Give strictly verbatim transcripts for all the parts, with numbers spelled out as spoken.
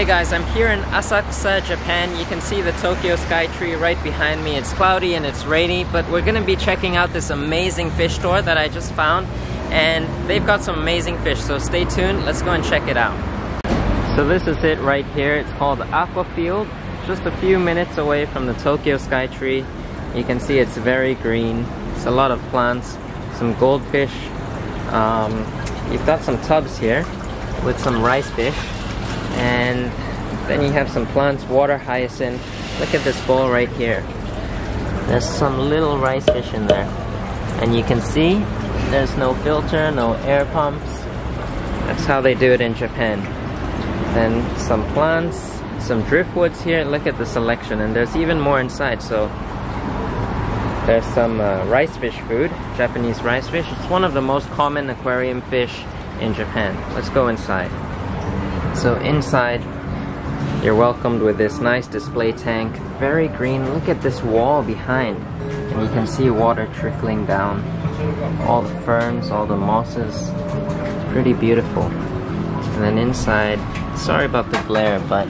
Hey guys, I'm here in Asakusa, Japan. You can see the Tokyo Sky Tree right behind me. It's cloudy and it's rainy, but we're gonna be checking out this amazing fish store that I just found, and they've got some amazing fish, so stay tuned. Let's go and check it out. So this is it right here. It's called Aqua Field, just a few minutes away from the Tokyo Sky Tree. You can see it's very green. It's a lot of plants, some goldfish. Um, you've got some tubs here with some rice fish. And then you have some plants, water hyacinth. Look at this bowl right here. There's some little rice fish in there. And you can see there's no filter, no air pumps. That's how they do it in Japan. Then some plants, some driftwoods here. Look at the selection, and there's even more inside. So there's some uh, rice fish food, Japanese rice fish. It's one of the most common aquarium fish in Japan. Let's go inside. So inside, you're welcomed with this nice display tank, very green. Look at this wall behind, and you can see water trickling down. All the ferns, all the mosses, it's pretty beautiful. And then inside, sorry about the glare, but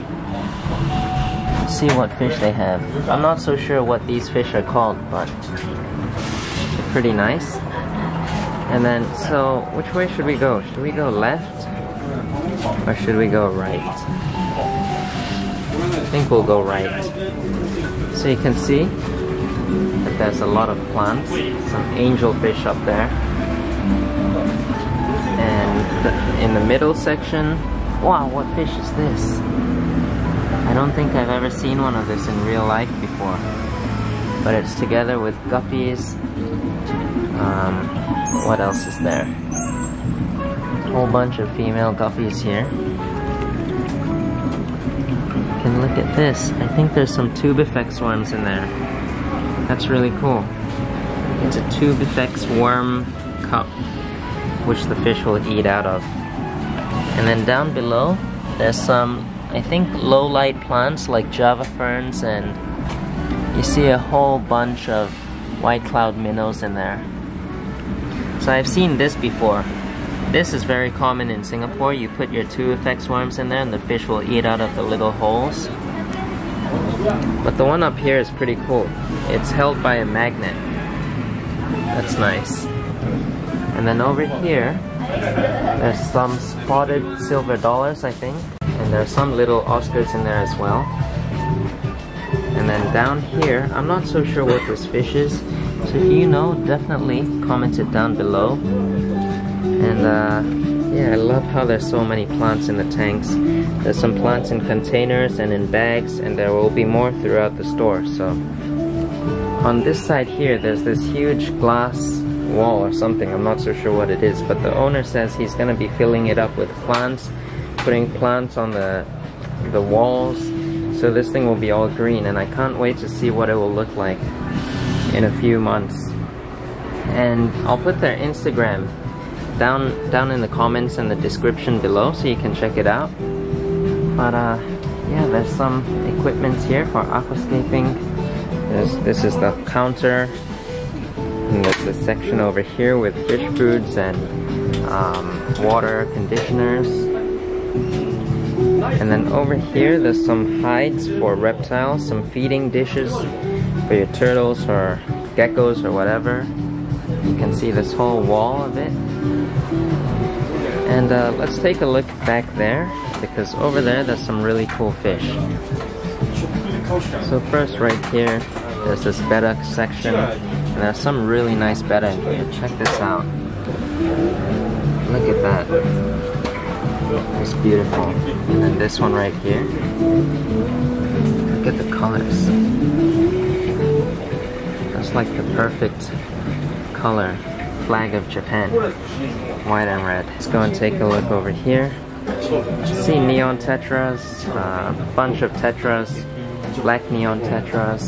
see what fish they have. I'm not so sure what these fish are called, but they're pretty nice. And then, so which way should we go? Should we go left? Or should we go right? I think we'll go right. So you can see that there's a lot of plants, some angelfish up there. And the, in the middle section, wow, what fish is this? I don't think I've ever seen one of this in real life before. But it's together with guppies. Um, what else is there? Whole bunch of female guppies here. You can look at this. I think there's some tube effects worms in there. That's really cool. It's a tube effects worm cup, which the fish will eat out of. And then down below, there's some, I think, low light plants like java ferns, and you see a whole bunch of white cloud minnows in there. So I've seen this before. This is very common in Singapore. You put your tube effects worms in there and the fish will eat out of the little holes. But the one up here is pretty cool. It's held by a magnet. That's nice. And then over here, there's some spotted silver dollars, I think. And there's some little Oscars in there as well. And then down here, I'm not so sure what this fish is. So if you know, definitely comment it down below. And uh, yeah, I love how there's so many plants in the tanks. There's some plants in containers and in bags, and there will be more throughout the store. So on this side here, there's this huge glass wall or something. I'm not so sure what it is, but the owner says he's gonna be filling it up with plants, putting plants on the, the walls. So this thing will be all green, and I can't wait to see what it will look like in a few months. And I'll put their Instagram Down, down in the comments and the description below, so you can check it out. But uh, yeah, there's some equipment here for aquascaping. There's, this is the counter, and there's the section over here with fish foods and um, water conditioners. And then over here there's some hides for reptiles, some feeding dishes for your turtles or geckos or whatever. You can see this whole wall of it. And uh, let's take a look back there, because over there there's some really cool fish. So first right here, there's this Bettas section, and there's some really nice Bettas in here. Check this out. Look at that. It's beautiful. And then this one right here. Look at the colors. That's like the perfect color. Flag of Japan, white and red. Let's go and take a look over here. See neon tetras, uh, a bunch of tetras, black neon tetras.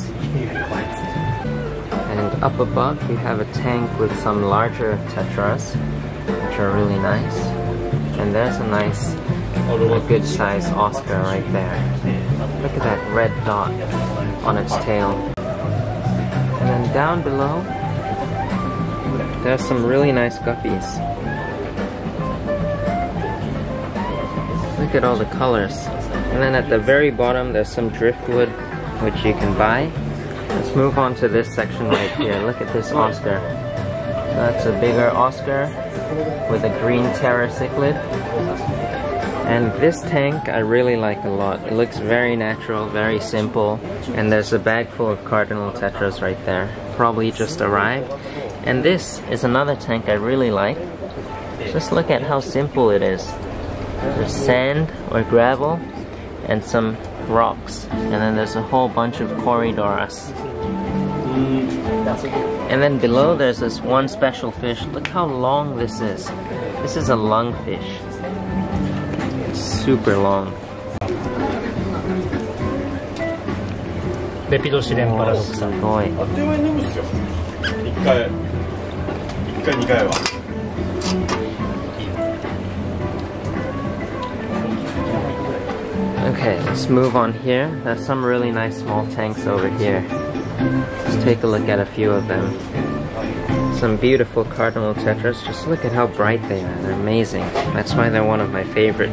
And up above we have a tank with some larger tetras, which are really nice. And there's a nice, a good size Oscar right there. Look at that red dot on its tail. And then down below, there's some really nice guppies. Look at all the colors. And then at the very bottom there's some driftwood which you can buy. Let's move on to this section right here. Look at this Oscar. That's a bigger Oscar with a green Terra cichlid. And this tank I really like a lot. It looks very natural, very simple. And there's a bag full of cardinal tetras right there. Probably just arrived. And this is another tank I really like. Just look at how simple it is. There's sand or gravel and some rocks, and then there's a whole bunch of corydoras. And then below there's this one special fish. Look how long this is. This is a lungfish. It's super long. Oh, okay, let's move on here. There's some really nice small tanks over here. Let's take a look at a few of them. Some beautiful cardinal tetras. Just look at how bright they are. They're amazing. That's why they're one of my favorite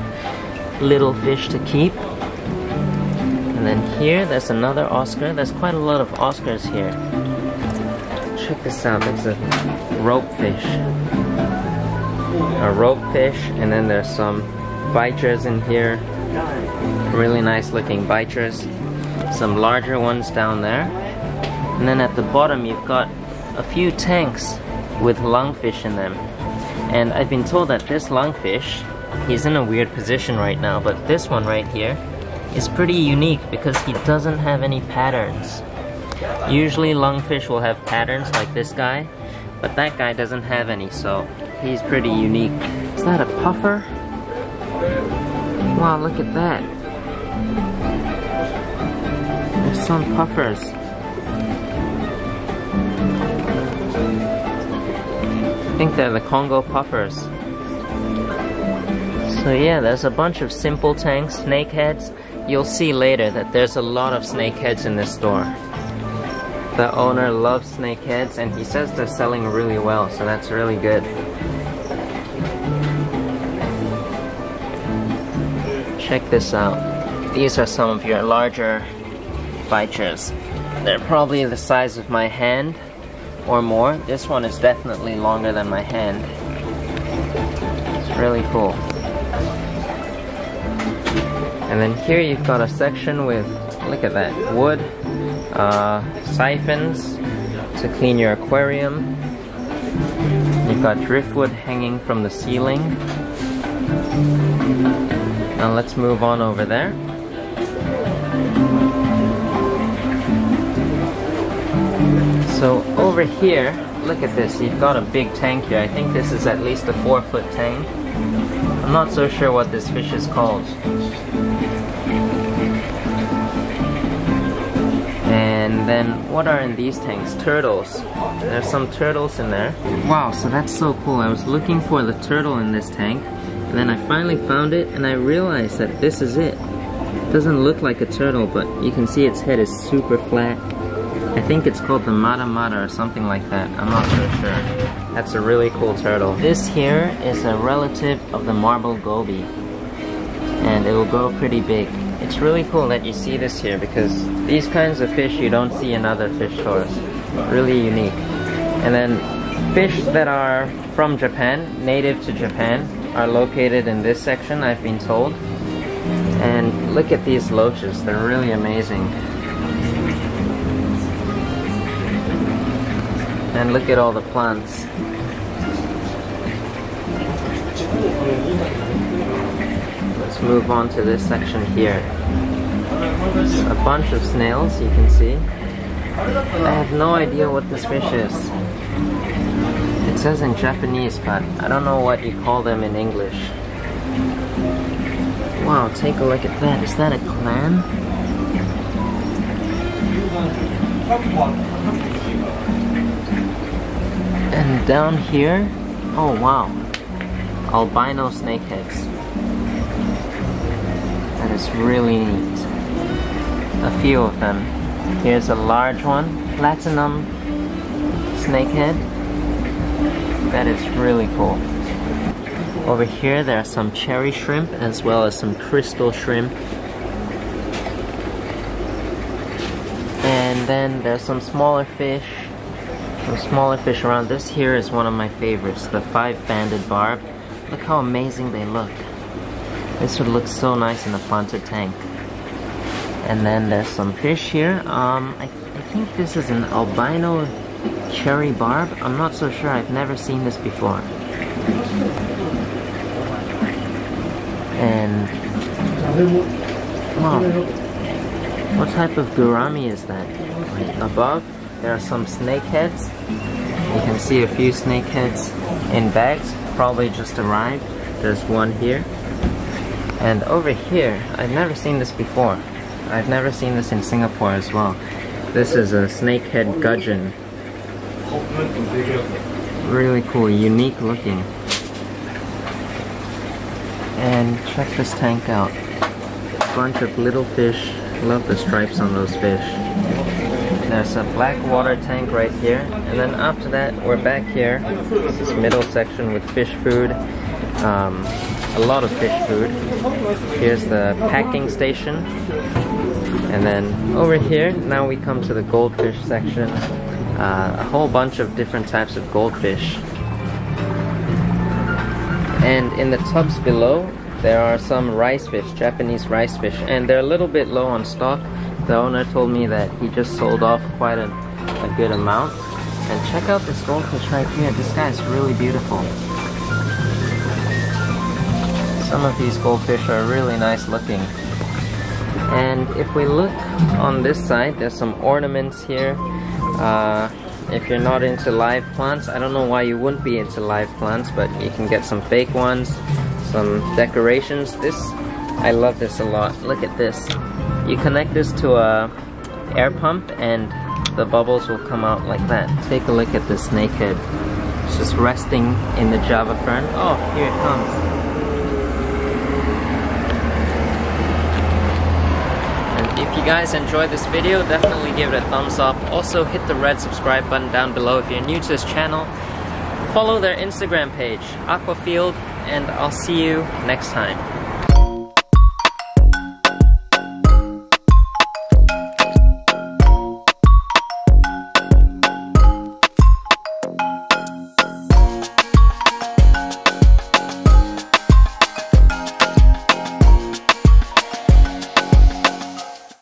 little fish to keep. And then here, there's another Oscar. There's quite a lot of Oscars here. Check this out. It's a rope fish. A rope fish, and then there's some biters in here. Really nice looking biters. Some larger ones down there. And then at the bottom you've got a few tanks with lungfish in them. And I've been told that this lungfish, he's in a weird position right now, but this one right here is pretty unique because he doesn't have any patterns. Usually lungfish will have patterns like this guy, but that guy doesn't have any, so he's pretty unique. Is that a puffer? Wow, look at that. There's some puffers. I think they're the Congo puffers. So yeah, there's a bunch of simple tanks, snakeheads. You'll see later that there's a lot of snakeheads in this store. The owner loves snakeheads and he says they're selling really well, so that's really good. Check this out. These are some of your larger biters. They're probably the size of my hand or more. This one is definitely longer than my hand. It's really cool. And then here you've got a section with, look at that, wood, uh, siphons to clean your aquarium. You've got driftwood hanging from the ceiling. Now let's move on over there. So over here, look at this, you've got a big tank here. I think this is at least a four foot tank. I'm not so sure what this fish is called. And then what are in these tanks? Turtles. There's some turtles in there. Wow, so that's so cool. I was looking for the turtle in this tank. And then I finally found it, and I realized that this is it. It doesn't look like a turtle, but you can see its head is super flat. I think it's called the mara mara or something like that. I'm not so sure. That's a really cool turtle. This here is a relative of the marble goby, and it will grow pretty big. It's really cool that you see this here, because these kinds of fish you don't see in other fish stores. Really unique. And then fish that are from Japan, native to Japan, are located in this section, I've been told. And look at these loaches, they're really amazing. And look at all the plants. Let's move on to this section here. There's a bunch of snails, you can see. I have no idea what this fish is. It says in Japanese, but I don't know what you call them in English. Wow, take a look at that. Is that a clam? And down here, oh wow, albino snakeheads. That is really neat. A few of them. Here's a large one, platinum snakehead. That is really cool. Over here there are some cherry shrimp as well as some crystal shrimp. And then there's some smaller fish. Some smaller fish around. This here is one of my favorites, the five-banded barb. Look how amazing they look. This would look so nice in a planted tank. And then there's some fish here. Um, I, I think this is an albino cherry barb. I'm not so sure. I've never seen this before. And wow, what type of gourami is that? Right above, there are some snakeheads. You can see a few snakeheads in bags. Probably just arrived. There's one here. And over here, I've never seen this before. I've never seen this in Singapore as well. This is a snakehead gudgeon. Really cool, unique looking. And check this tank out. Bunch of little fish. Love the stripes on those fish. There's a black water tank right here. And then after that, we're back here. This is middle section with fish food. Um, a lot of fish food. Here's the packing station. And then over here, now we come to the goldfish section. Uh, a whole bunch of different types of goldfish. And in the tubs below, there are some rice fish, Japanese rice fish, and they're a little bit low on stock. The owner told me that he just sold off quite a, a good amount. And check out this goldfish right here. This guy is really beautiful. Some of these goldfish are really nice looking. And if we look on this side, there's some ornaments here. Uh, If you're not into live plants, I don't know why you wouldn't be into live plants, but you can get some fake ones, some decorations. This, I love this a lot. Look at this. You connect this to a air pump and the bubbles will come out like that. Take a look at this snakehead. It's just resting in the java fern. Oh, here it comes. If you guys enjoyed this video, definitely give it a thumbs up. Also hit the red subscribe button down below if you're new to this channel. Follow their Instagram page, Aqua Field, and I'll see you next time.